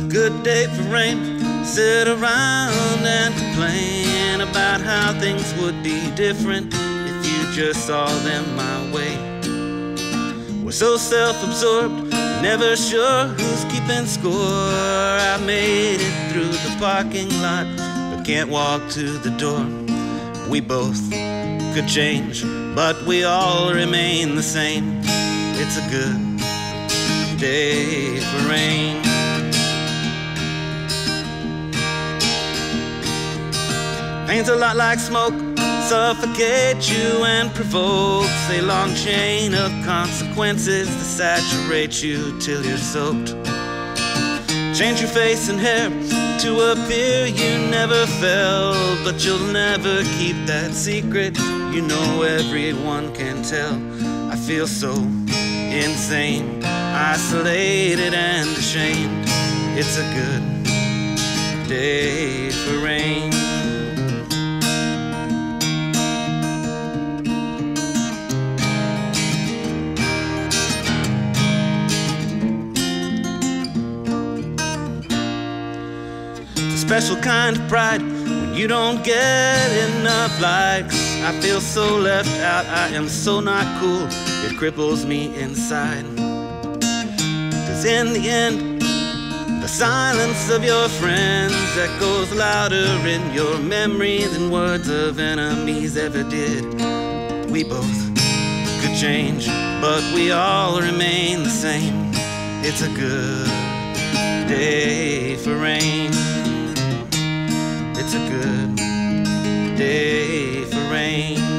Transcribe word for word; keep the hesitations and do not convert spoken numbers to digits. It's a good day for rain. Sit around and complain about how things would be different if you just saw them my way. We're so self-absorbed, never sure who's keeping score. I made it through the parking lot, but can't walk to the door. We both could change, but we all remain the same. It's a good day for rain. Pain's a lot like smoke, suffocates you and provokes a long chain of consequences that saturate you till you're soaked. Change your face and hair to appear you never felt, but you'll never keep that secret. You know everyone can tell. I feel so insane, isolated and ashamed. It's a good day for rain. Special kind of pride when you don't get enough likes. I feel so left out, I am so not cool. It cripples me inside. 'Cause in the end, the silence of your friends echoes louder in your memory than words of enemies ever did. We both could change, but we all remain the same. It's a good day for rain. It's a good day for rain.